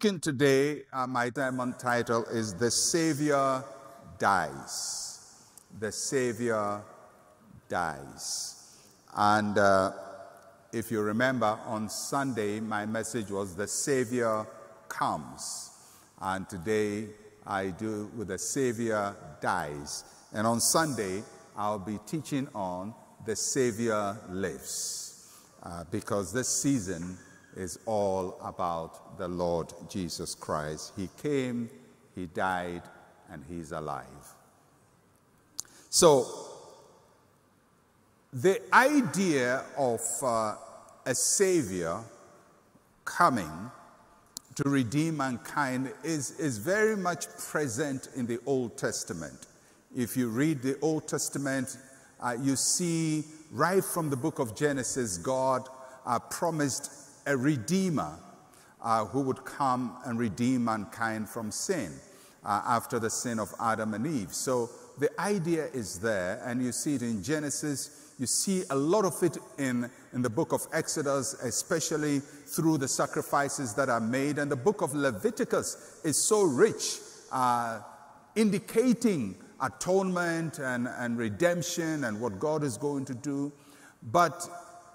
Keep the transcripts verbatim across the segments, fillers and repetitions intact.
speaking today, uh, my time on title is The Savior Dies. The Savior Dies. And uh, if you remember, on Sunday, my message was The Savior Comes. And today, I do with The Savior Dies. And on Sunday, I'll be teaching on The Savior Lives. Uh, because this season is all about the Lord Jesus Christ. He came, he died, and he's alive. So, the idea of uh, a Savior coming to redeem mankind is, is very much present in the Old Testament. If you read the Old Testament, uh, you see right from the book of Genesis, God uh, promised a redeemer uh, who would come and redeem mankind from sin uh, after the sin of Adam and Eve. So the idea is there, and you see it in Genesis. You see a lot of it in, in the book of Exodus, especially through the sacrifices that are made. And the book of Leviticus is so rich, uh, indicating atonement and, and redemption and what God is going to do. But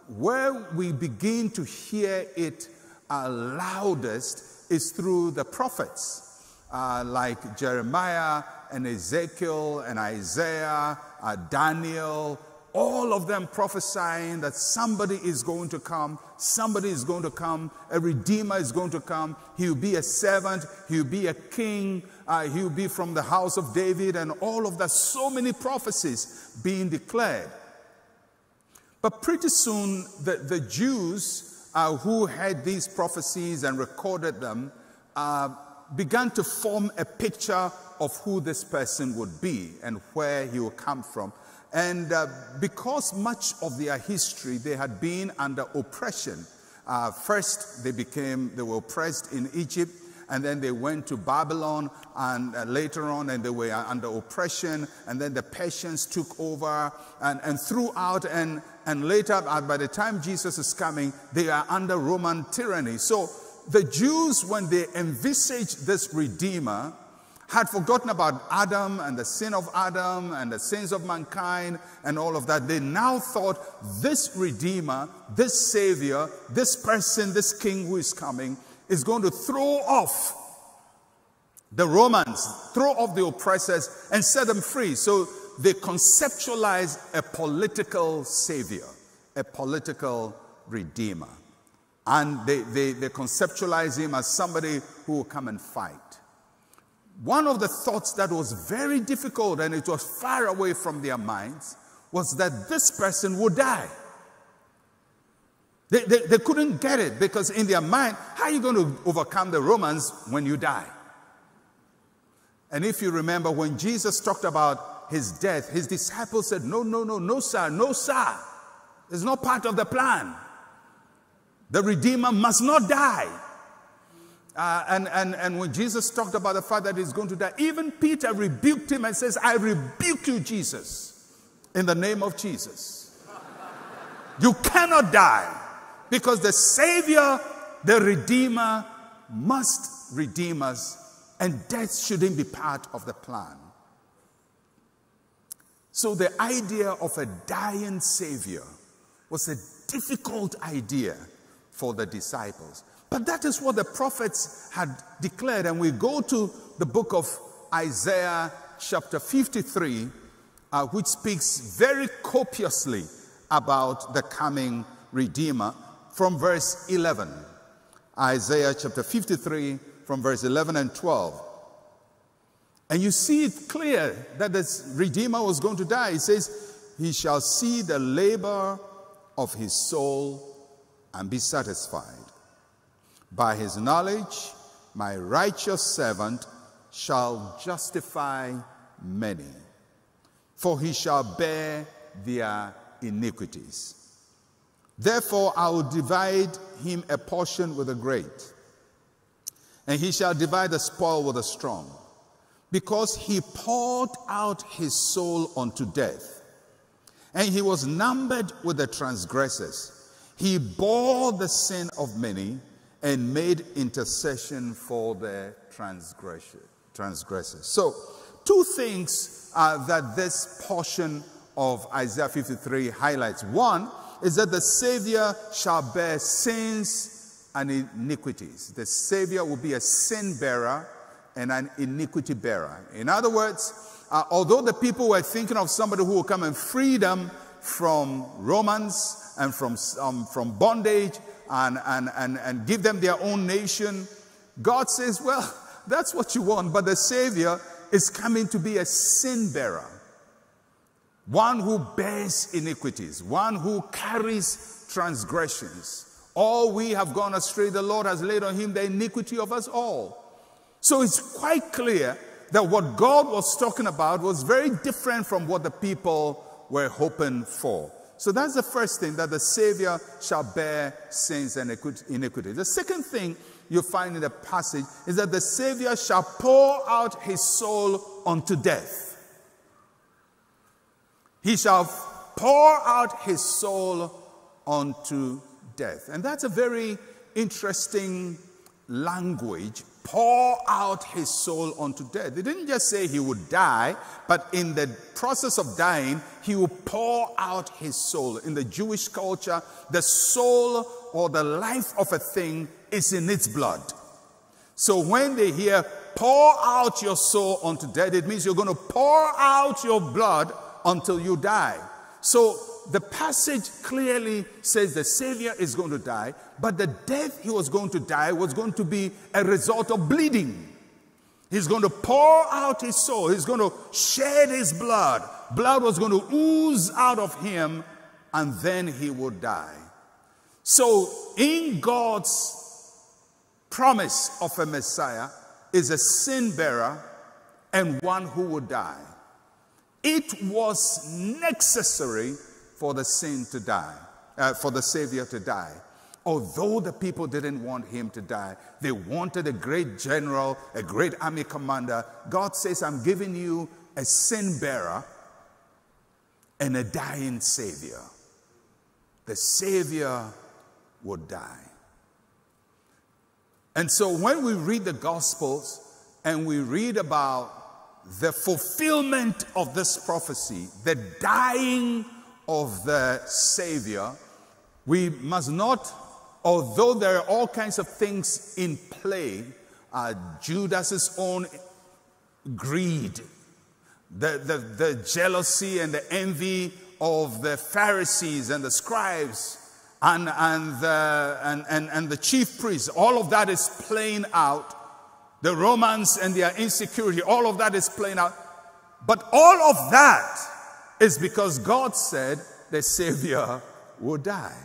where we begin to hear it uh, loudest is through the prophets, uh, like Jeremiah and Ezekiel and Isaiah, uh, Daniel, all of them prophesying that somebody is going to come, somebody is going to come, a redeemer is going to come, he'll be a servant, he'll be a king, uh, he'll be from the house of David, and all of that, so many prophecies being declared. But pretty soon, the, the Jews uh, who had these prophecies and recorded them uh, began to form a picture of who this person would be and where he would come from. And uh, because much of their history, they had been under oppression. Uh, first, they became, they were oppressed in Egypt, and then they went to Babylon, and uh, later on, and they were under oppression, and then the Persians took over, and, and throughout, and, and later, by the time Jesus is coming, they are under Roman tyranny. So the Jews, when they envisaged this Redeemer, had forgotten about Adam and the sin of Adam and the sins of mankind and all of that. They now thought this Redeemer, this Savior, this person, this King who is coming, is going to throw off the Romans, throw off the oppressors and set them free. So they conceptualized a political savior, a political redeemer. And they, they, they conceptualized him as somebody who will come and fight. One of the thoughts that was very difficult and it was far away from their minds was that this person would die. They, they, they couldn't get it because in their mind, how are you going to overcome the Romans when you die? And if you remember, when Jesus talked about his death, his disciples said, no, no, no, no, sir, no, sir. It's not part of the plan. The Redeemer must not die. Uh, and, and, and when Jesus talked about the fact that he's going to die, even Peter rebuked him and says, I rebuke you, Jesus, in the name of Jesus. You cannot die. Because the Savior, the Redeemer, must redeem us, and death shouldn't be part of the plan. So the idea of a dying Savior was a difficult idea for the disciples. But that is what the prophets had declared. And we go to the book of Isaiah chapter fifty-three, uh, which speaks very copiously about the coming Redeemer. From verse eleven, Isaiah chapter fifty-three, from verse eleven and twelve. And you see it clear that this Redeemer was going to die. It says, he shall see the labor of his soul and be satisfied. By his knowledge, my righteous servant shall justify many, for he shall bear their iniquities. Therefore, I will divide him a portion with the great, and he shall divide the spoil with the strong, because he poured out his soul unto death, and he was numbered with the transgressors. He bore the sin of many and made intercession for their transgressors. So, two things uh, that this portion of Isaiah fifty-three highlights. One is that the Savior shall bear sins and iniquities. The Savior will be a sin bearer and an iniquity bearer. In other words, uh, although the people were thinking of somebody who will come and free them from Romans and from, um, from bondage and, and, and, and give them their own nation, God says, well, that's what you want, but the Savior is coming to be a sin bearer. One who bears iniquities, one who carries transgressions. All we have gone astray, the Lord has laid on him the iniquity of us all. So it's quite clear that what God was talking about was very different from what the people were hoping for. So that's the first thing, that the Savior shall bear sins and iniquities. The second thing you find in the passage is that the Savior shall pour out his soul unto death. He shall pour out his soul unto death. And that's a very interesting language. Pour out his soul unto death. They didn't just say he would die, but in the process of dying, he will pour out his soul. In the Jewish culture, the soul or the life of a thing is in its blood. So when they hear, pour out your soul unto death, it means you're going to pour out your blood until you die. So the passage clearly says the Savior is going to die, but the death he was going to die was going to be a result of bleeding. He's going to pour out his soul. He's going to shed his blood. Blood was going to ooze out of him, and then he would die. So in God's promise of a Messiah is a sin bearer and one who would die. It was necessary for the sin to die, uh, for the Savior to die. Although the people didn't want him to die, they wanted a great general, a great army commander. God says, I'm giving you a sin bearer and a dying Savior. The Savior would die. And so when we read the Gospels and we read about the fulfillment of this prophecy, the dying of the Savior, we must not, although there are all kinds of things in play, uh, Judas's own greed, the, the, the jealousy and the envy of the Pharisees and the scribes and, and, the, and, and, and the chief priests, all of that is playing out. The Romans and their insecurity, all of that is playing out. But all of that is because God said the Savior would die.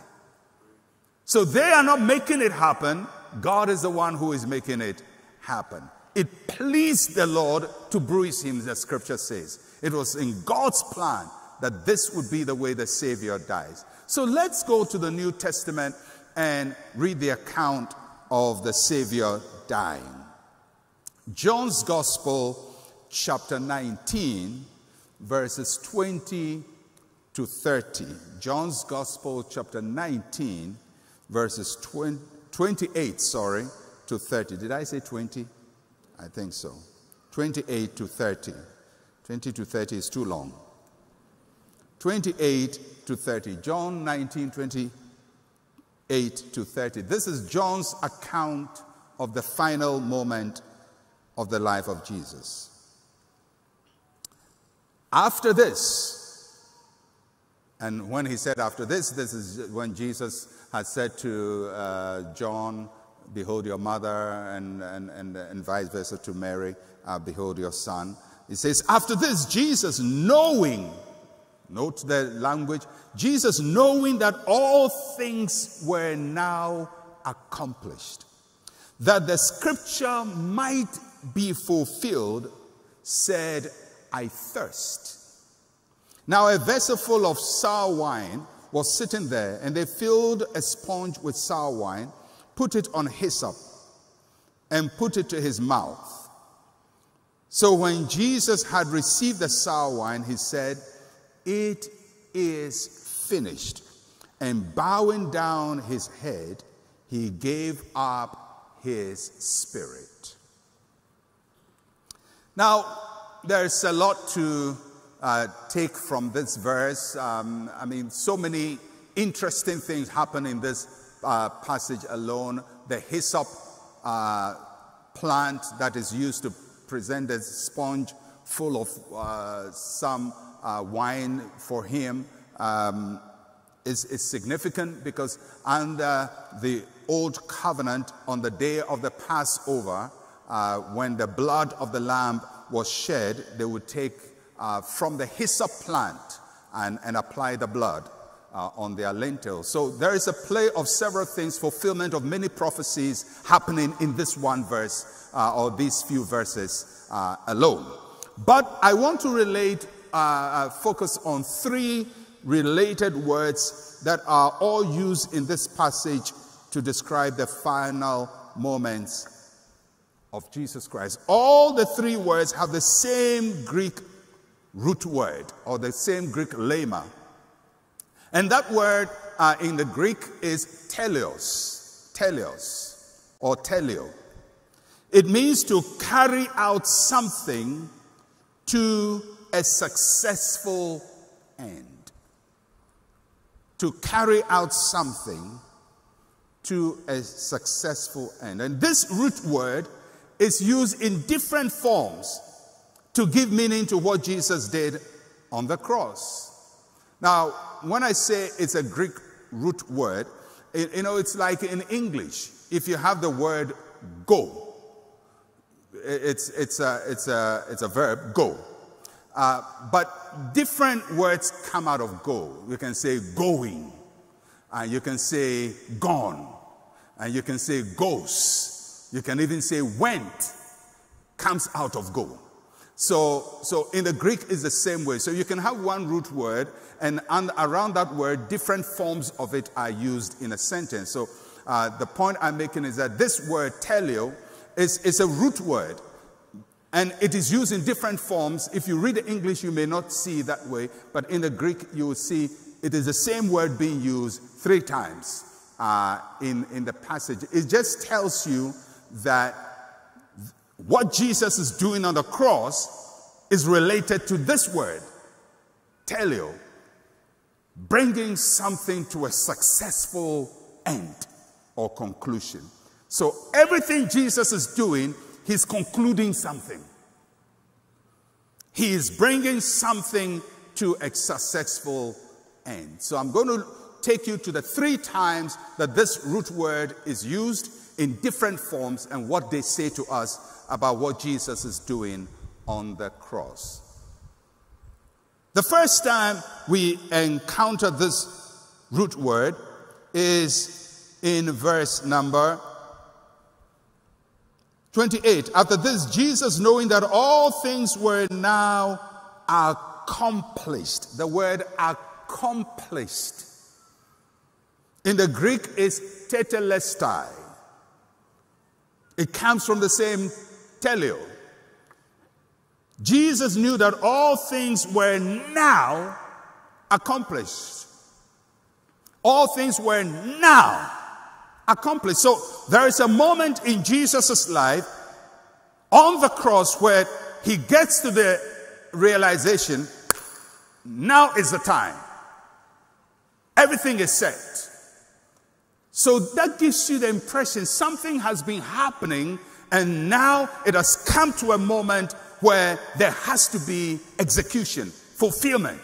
So they are not making it happen. God is the one who is making it happen. It pleased the Lord to bruise him, the scripture says. It was in God's plan that this would be the way the Savior dies. So let's go to the New Testament and read the account of the Savior dying. John's Gospel, chapter nineteen, verses twenty to thirty. John's Gospel, chapter nineteen, verses twenty, twenty-eight, sorry, to thirty. Did I say twenty? I think so. twenty-eight to thirty. twenty to thirty is too long. twenty-eight to thirty. John nineteen, twenty-eight to thirty. This is John's account of the final moment of the life of Jesus. After this, and when he said after this, this is when Jesus had said to uh, John, behold your mother, and, and, and, and vice versa to Mary, uh, behold your son. He says, after this, Jesus knowing, note the language, Jesus knowing that all things were now accomplished, that the scripture might be fulfilled, said, I thirst. Now a vessel full of sour wine was sitting there, and they filled a sponge with sour wine, put it on hyssop, and put it to his mouth. So when Jesus had received the sour wine, he said, it is finished. And bowing down his head, he gave up his Spirit. Now, there's a lot to uh, take from this verse. Um, I mean, so many interesting things happen in this uh, passage alone. The hyssop uh, plant that is used to present a sponge full of uh, some uh, wine for him um, is, is significant, because under the Old Covenant, on the day of the Passover, uh, when the blood of the lamb was shed, they would take uh, from the hyssop plant and, and apply the blood uh, on their lintels. So there is a play of several things, fulfillment of many prophecies happening in this one verse uh, or these few verses uh, alone. But I want to relate, uh, uh, focus on three related words that are all used in this passage to describe the final moments of Jesus Christ. All the three words have the same Greek root word, or the same Greek lema. And that word uh, in the Greek is teleos, teleos, or teleo. It means to carry out something to a successful end. To carry out something to a successful end. And this root word is used in different forms to give meaning to what Jesus did on the cross. Now, when I say it's a Greek root word, it, you know, it's like in English. If you have the word go, It's, it's, a, it's, a, it's a verb, go. Uh, but different words come out of go. You can say going, and you can say gone, and you can say goes. You can even say went, comes out of go. So, so in the Greek, it's the same way. So you can have one root word, and, and around that word, different forms of it are used in a sentence. So uh, the point I'm making is that this word, teleo, It's, it's a root word, and it is used in different forms. If you read the English, you may not see that way, but in the Greek, you will see it is the same word being used three times uh, in, in the passage. It just tells you that what Jesus is doing on the cross is related to this word, teleo, bringing something to a successful end or conclusion. So everything Jesus is doing, he's concluding something. He is bringing something to a successful end. So I'm going to take you to the three times that this root word is used in different forms and what they say to us about what Jesus is doing on the cross. The first time we encounter this root word is in verse number twenty-eight, after this, Jesus, knowing that all things were now accomplished. The word accomplished in the Greek is tetelestai. It comes from the same teleo. Jesus knew that all things were now accomplished. All things were now accomplished. So there is a moment in Jesus' life on the cross where he gets to the realization, now is the time. Everything is set. So that gives you the impression something has been happening, and now it has come to a moment where there has to be execution, fulfillment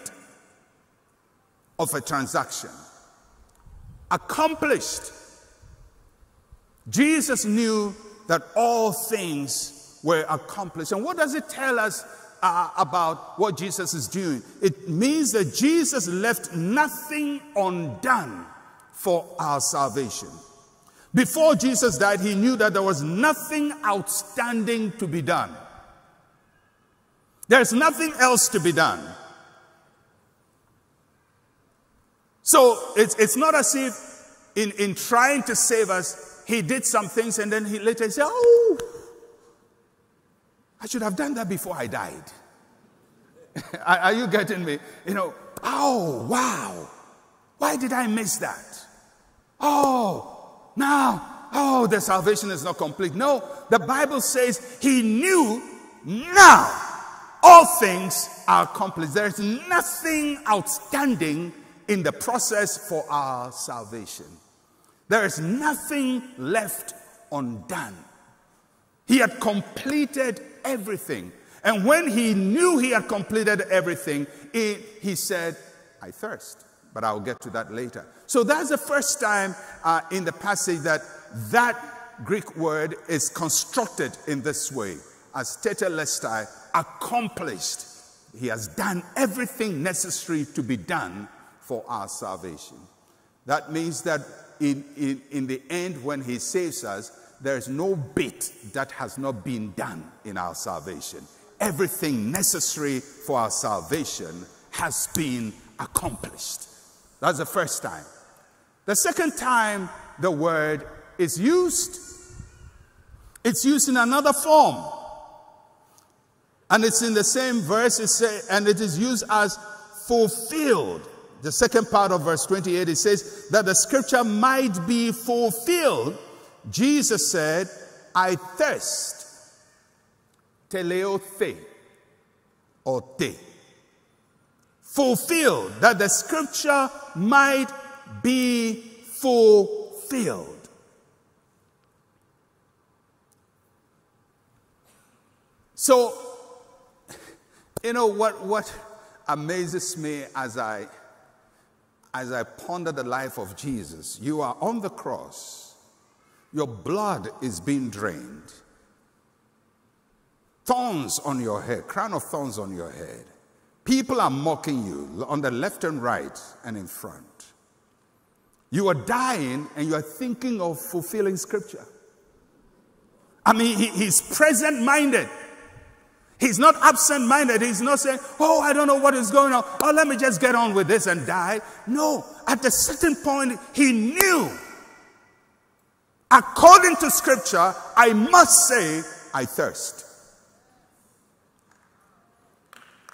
of a transaction. Accomplished. Jesus knew that all things were accomplished. And what does it tell us uh, about what Jesus is doing? It means that Jesus left nothing undone for our salvation. Before Jesus died, he knew that there was nothing outstanding to be done. There's nothing else to be done. So it's, it's not as if in, in trying to save us, he did some things, and then he later said, oh, I should have done that before I died. are, are you getting me? You know, oh, wow. Why did I miss that? Oh, now oh, the salvation is not complete. No, the Bible says he knew now all things are accomplished. There is nothing outstanding in the process for our salvation. There is nothing left undone. He had completed everything. And when he knew he had completed everything, it, he said, I thirst. But I'll get to that later. So that's the first time uh, in the passage that that Greek word is constructed in this way. As tetelestai, accomplished. He has done everything necessary to be done for our salvation. That means that in, in, in the end, when he saves us, there is no bit that has not been done in our salvation. Everything necessary for our salvation has been accomplished. That's the first time. The second time the word is used, it's used in another form. And it's in the same verse, it says, and it is used as fulfilled. The second part of verse twenty-eight, it says that the scripture might be fulfilled. Jesus said, I thirst. Teleothe or te. Fulfilled, that the scripture might be fulfilled. So, you know, what, what amazes me as I, as I ponder the life of Jesus, you are on the cross, your blood is being drained, thorns on your head, crown of thorns on your head. People are mocking you on the left and right and in front. You are dying and you are thinking of fulfilling scripture. I mean, he, he's present-minded. He's not absent-minded. He's not saying, oh, I don't know what is going on. Oh, let me just get on with this and die. No, at a certain point, he knew. According to scripture, I must say, I thirst.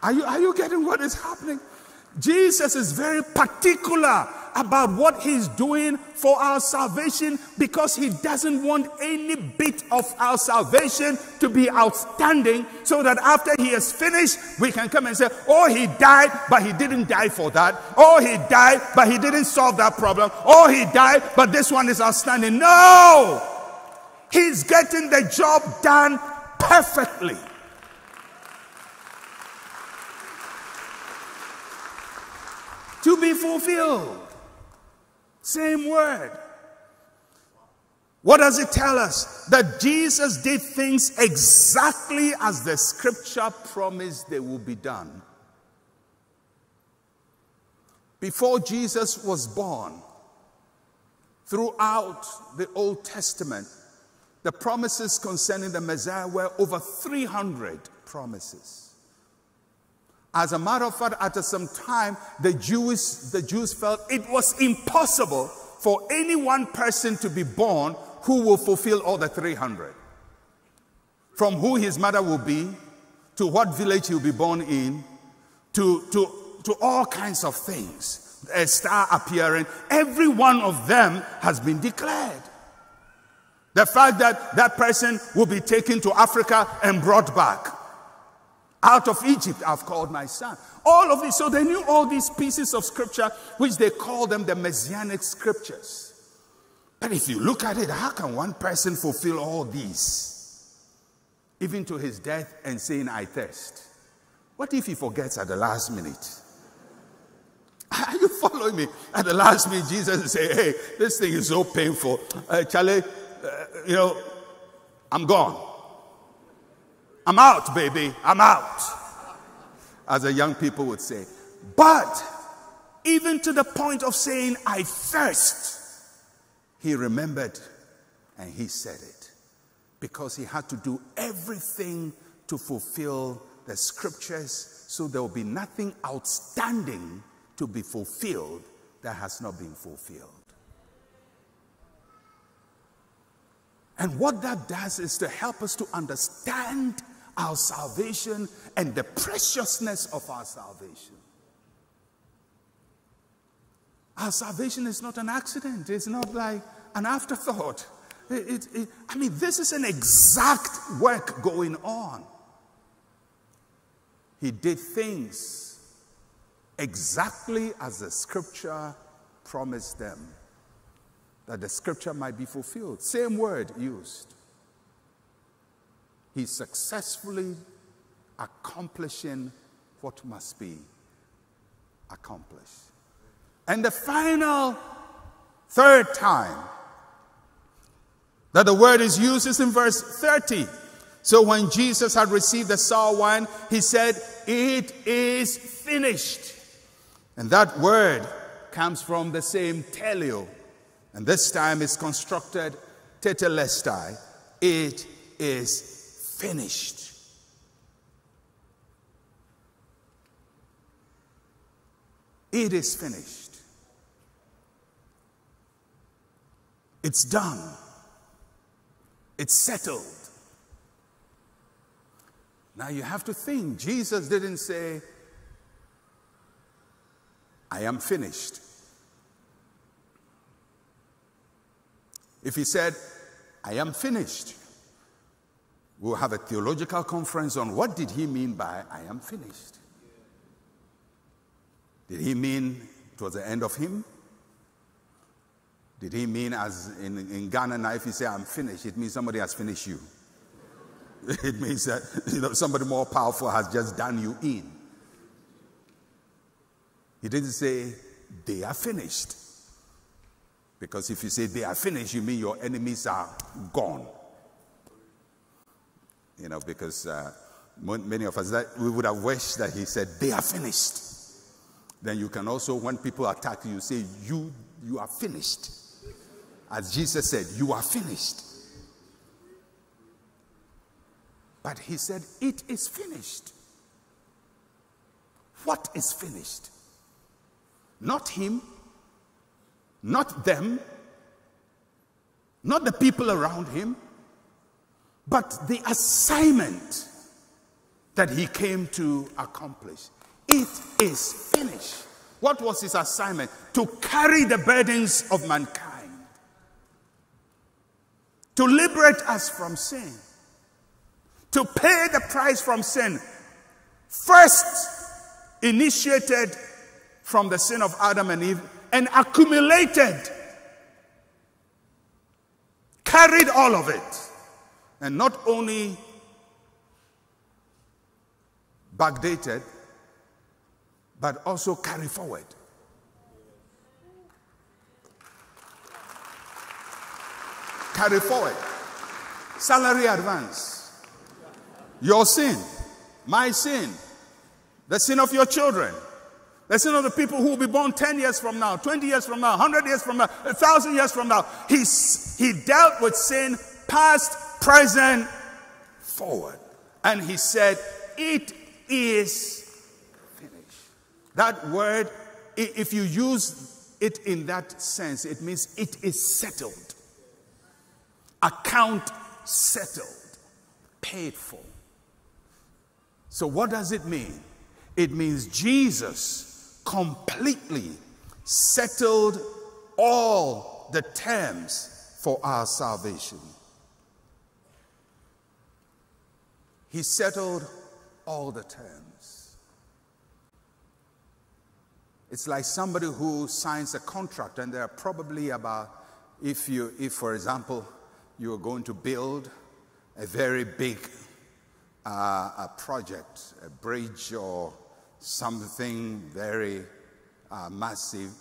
Are you, are you getting what is happening? Jesus is very particular about what he's doing for our salvation because he doesn't want any bit of our salvation to be outstanding so that after he is finished, we can come and say, oh, he died, but he didn't die for that. Oh, he died, but he didn't solve that problem. Oh, he died, but this one is outstanding. No! He's getting the job done perfectly. To be fulfilled. Same word. What does it tell us? That Jesus did things exactly as the scripture promised they will be done. Before Jesus was born, throughout the Old Testament, the promises concerning the Messiah were over three hundred promises. As a matter of fact, at some time, the Jews, the Jews felt it was impossible for any one person to be born who will fulfill all the three hundred. From who his mother will be, to what village he will be born in, to, to, to all kinds of things. A star appearing, every one of them has been declared. The fact that that person will be taken to Africa and brought back. Out of Egypt, I've called my son. All of this. So they knew all these pieces of scripture, which they call them the messianic scriptures. But if you look at it, how can one person fulfill all these? Even to his death and saying, I thirst. What if he forgets at the last minute? Are you following me? At the last minute, Jesus is saying, hey, this thing is so painful. Uh, Charlie, uh, you know, I'm gone. I'm out, baby. I'm out. As the young people would say. But even to the point of saying, I thirst, he remembered and he said it. Because he had to do everything to fulfill the scriptures, so there will be nothing outstanding to be fulfilled that has not been fulfilled. And what that does is to help us to understand our salvation and the preciousness of our salvation. Our salvation is not an accident. It's not like an afterthought. It, it, I mean, this is an exact work going on. He did things exactly as the scripture promised them, that the scripture might be fulfilled. Same word used. He's successfully accomplishing what must be accomplished. And the final third time that the word is used is in verse thirty. So when Jesus had received the sour wine, he said, "It is finished." And that word comes from the same teleo. And this time it's constructed tetelestai. It is finished. It is finished. It's done. It's settled. Now you have to think, Jesus didn't say, "I am finished." If he said, "I am finished," we'll have a theological conference on what did he mean by "I am finished." Did he mean it was the end of him? Did he mean, as in, in Ghana now, if you say "I'm finished," it means somebody has finished you. It means that, you know, somebody more powerful has just done you in. He didn't say "they are finished." Because if you say "they are finished," you mean your enemies are gone. You know, because uh, many of us, that we would have wished that he said "they are finished." Then you can also, when people attack you, say, you, you are finished. As Jesus said, "You are finished." But he said, "It is finished." What is finished? Not him, not them, not the people around him, but the assignment that he came to accomplish. It is finished. What was his assignment? To carry the burdens of mankind. To liberate us from sin. To pay the price from sin. First initiated from the sin of Adam and Eve and accumulated. Carried all of it. And not only backdated, but also carry forward. Carry forward. Salary advance. Your sin, my sin, the sin of your children, the sin of the people who will be born ten years from now, twenty years from now, one hundred years from now, one thousand years from now. He's, he dealt with sin past, present, forward. And he said, "It is finished." That word, if you use it in that sense, it means it is settled. Account settled. Paid for. So what does it mean? It means Jesus completely settled all the terms for our salvation. He settled all the terms. It's like somebody who signs a contract, and there are probably about, if you, if for example, you are going to build a very big uh, a project, a bridge or something very uh, massive,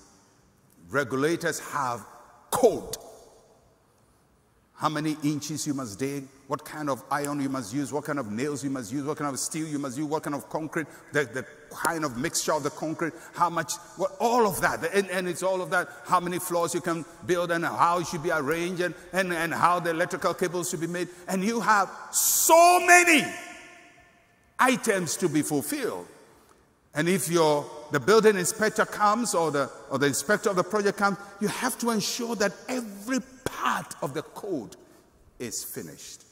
regulators have code. How many inches you must dig, what kind of iron you must use, what kind of nails you must use, what kind of steel you must use, what kind of concrete, the, the kind of mixture of the concrete, how much, well, all of that. And, and it's all of that, how many floors you can build and how it should be arranged and, and, and how the electrical cables should be made. And you have so many items to be fulfilled. And if your the building inspector comes or the, or the inspector of the project comes, you have to ensure that every part of the code is finished.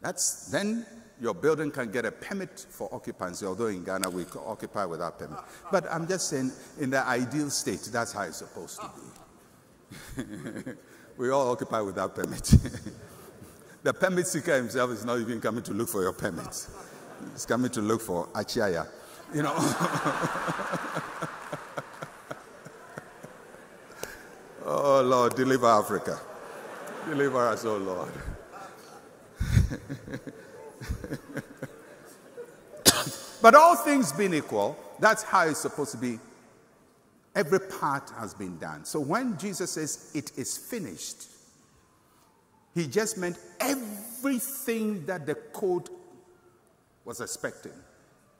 That's, then your building can get a permit for occupancy, although in Ghana we can occupy without permit. But I'm just saying, in the ideal state, that's how it's supposed to be. we all occupy without permit. The permit seeker himself is not even coming to look for your permit. He's coming to look for Achiaya. You know. Oh, Lord, deliver Africa. Deliver us, oh, Lord. But all things being equal, that's how it's supposed to be. Every part has been done. So when Jesus says it is finished, he just meant everything that the code was expecting.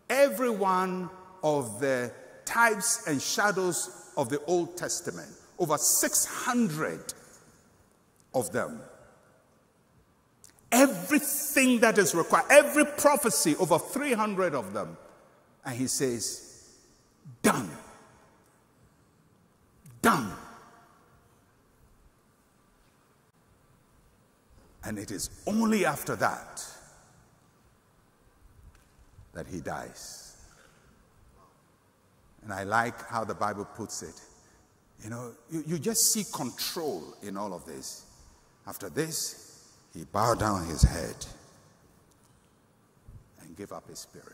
Every one of the types and shadows of the Old Testament, over six hundred of them. Everything that is required, every prophecy, over three hundred of them. And he says, done. Done. And it is only after that that he dies. And I like how the Bible puts it. You know, you, you just see control in all of this. After this, he bowed down his head and gave up his spirit.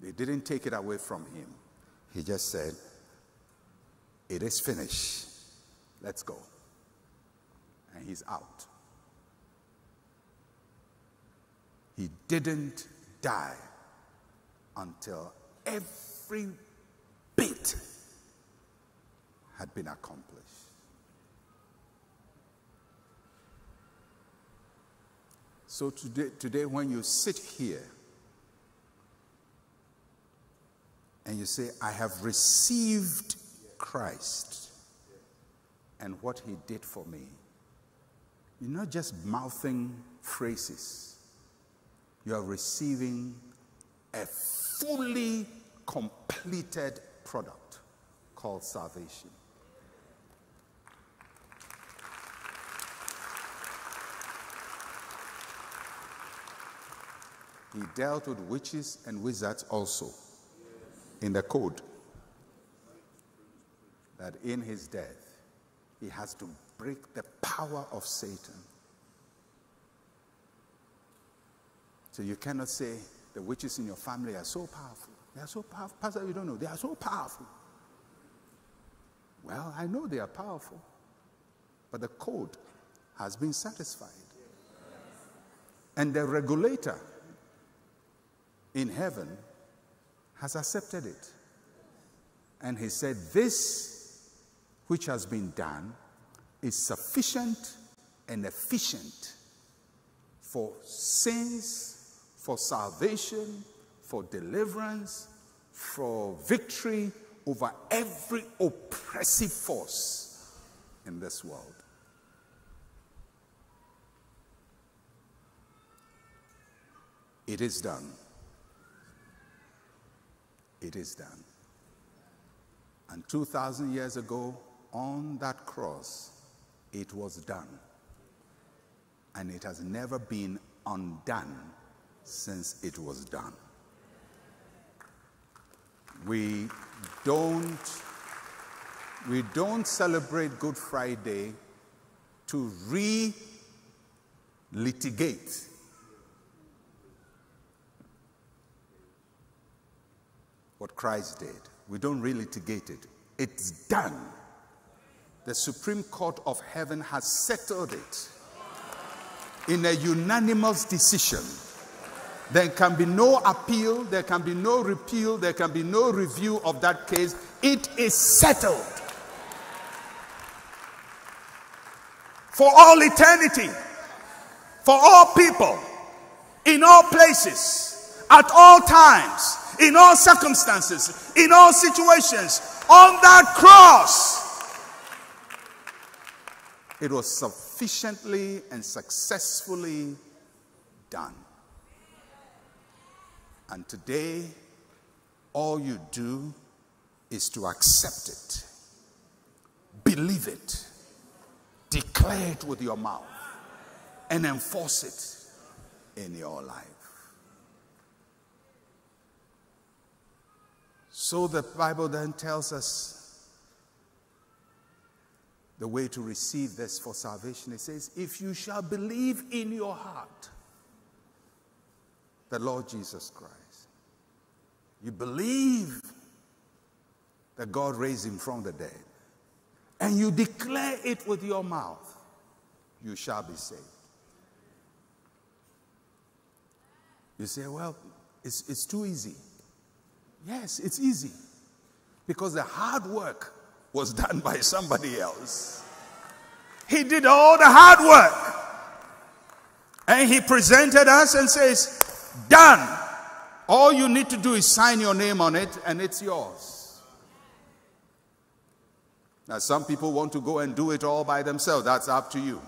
They didn't take it away from him. He just said, it is finished. Let's go. And he's out. He didn't die until every bit had been accomplished. So today, today when you sit here, and you say, I have received Christ and what he did for me. You're not just mouthing phrases. You are receiving a fully completed product called salvation. He dealt with witches and wizards also. In the code, that in his death, he has to break the power of Satan. So you cannot say the witches in your family are so powerful. They are so powerful. Pastor, you don't know. They are so powerful. Well, I know they are powerful, but the code has been satisfied. And the regulator in heaven has accepted it. And he said, this which has been done is sufficient and efficient for sins, for salvation, for deliverance, for victory over every oppressive force in this world. It is done. It is done. And two thousand years ago, on that cross, it was done. And it has never been undone since it was done. We don't, we don't celebrate Good Friday to re-litigate what Christ did. We don't relitigate it. It's done. The Supreme Court of Heaven has settled it in a unanimous decision. There can be no appeal. There can be no repeal. There can be no review of that case. It is settled. For all eternity. For all people. In all places. At all times. In all circumstances, in all situations, on that cross, it was sufficiently and successfully done. And today, all you do is to accept it, believe it, declare it with your mouth, and enforce it in your life. So the Bible then tells us the way to receive this for salvation, it says, if you shall believe in your heart the Lord Jesus Christ, you believe that God raised him from the dead, and you declare it with your mouth, you shall be saved. You say, well, it's, it's too easy. Yes, it's easy, because the hard work was done by somebody else. He did all the hard work. And he presented us and says, done. All you need to do is sign your name on it and it's yours. Now some people want to go and do it all by themselves. That's up to you.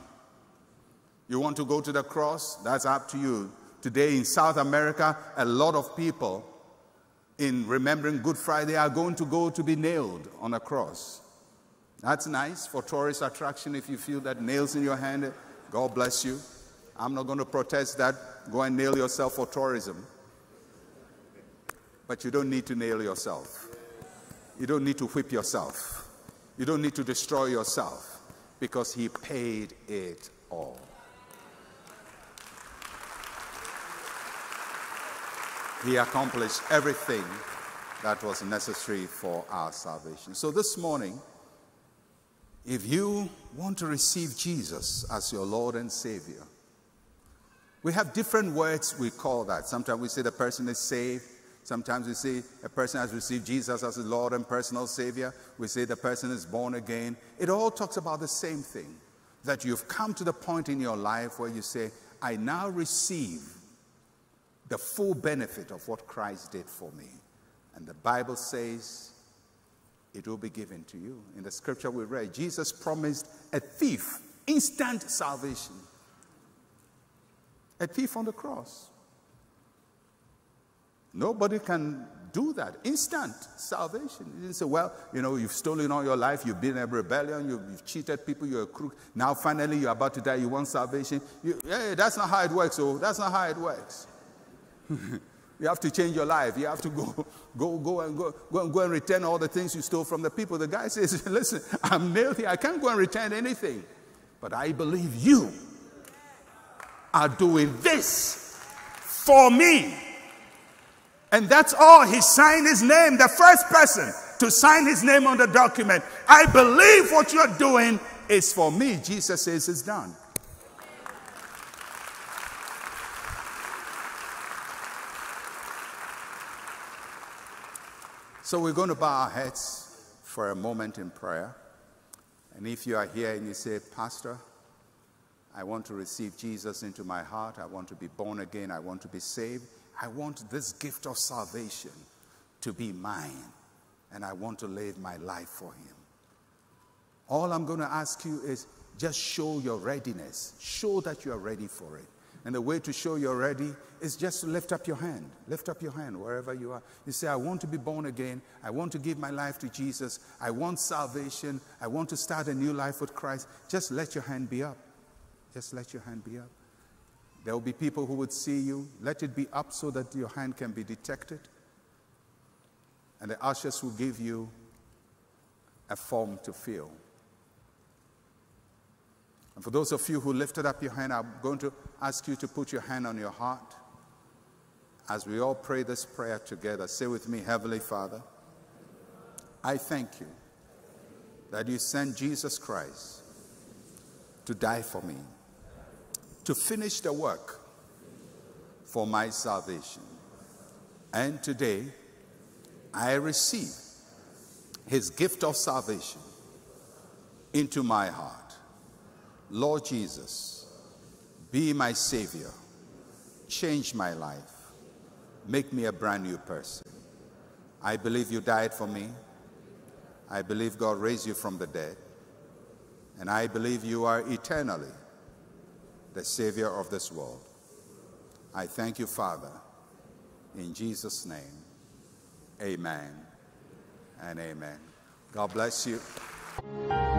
You want to go to the cross? That's up to you. Today in South America, a lot of people in remembering Good Friday are going to go to be nailed on a cross. That's nice for tourist attraction. If you feel that nails in your hand, God bless you. I'm not going to protest that. Go and nail yourself for tourism. But you don't need to nail yourself. You don't need to whip yourself. You don't need to destroy yourself, because he paid it all. He accomplished everything that was necessary for our salvation. So this morning, if you want to receive Jesus as your Lord and Savior, we have different words we call that. Sometimes we say the person is saved. Sometimes we say a person has received Jesus as his Lord and personal Savior. We say the person is born again. It all talks about the same thing, that you've come to the point in your life where you say, I now receive the full benefit of what Christ did for me. And the Bible says it will be given to you. In the scripture we read, Jesus promised a thief instant salvation. A thief on the cross. Nobody can do that. Instant salvation. He didn't say, well, you know, you've stolen all your life, you've been in a rebellion, you've, you've cheated people, you're a crook. Now finally you're about to die, you want salvation. You, hey, that's not how it works, oh, that's not how it works. You have to change your life. You have to go, go, go and go, go and go and return all the things you stole from the people. The guy says, listen, I'm nailed here. I can't go and return anything. But I believe you are doing this for me. And that's all. He signed his name, the first person to sign his name on the document. I believe what you're doing is for me. Jesus says it's done. So we're going to bow our heads for a moment in prayer. And if you are here and you say, Pastor, I want to receive Jesus into my heart. I want to be born again. I want to be saved. I want this gift of salvation to be mine, and I want to live my life for him. All I'm going to ask you is just show your readiness. Show that you are ready for it. And the way to show you're ready is just to lift up your hand. Lift up your hand wherever you are. You say, I want to be born again. I want to give my life to Jesus. I want salvation. I want to start a new life with Christ. Just let your hand be up. Just let your hand be up. There will be people who would see you. Let it be up so that your hand can be detected. And the ushers will give you a form to fill. And for those of you who lifted up your hand, I'm going to ask you to put your hand on your heart as we all pray this prayer together. Say with me, Heavenly Father, I thank you that you sent Jesus Christ to die for me, to finish the work for my salvation. And today, I receive his gift of salvation into my heart. Lord Jesus, be my Savior. Change my life. Make me a brand new person. I believe you died for me. I believe God raised you from the dead. And I believe you are eternally the Savior of this world. I thank you, Father. In Jesus' name, amen and amen. God bless you.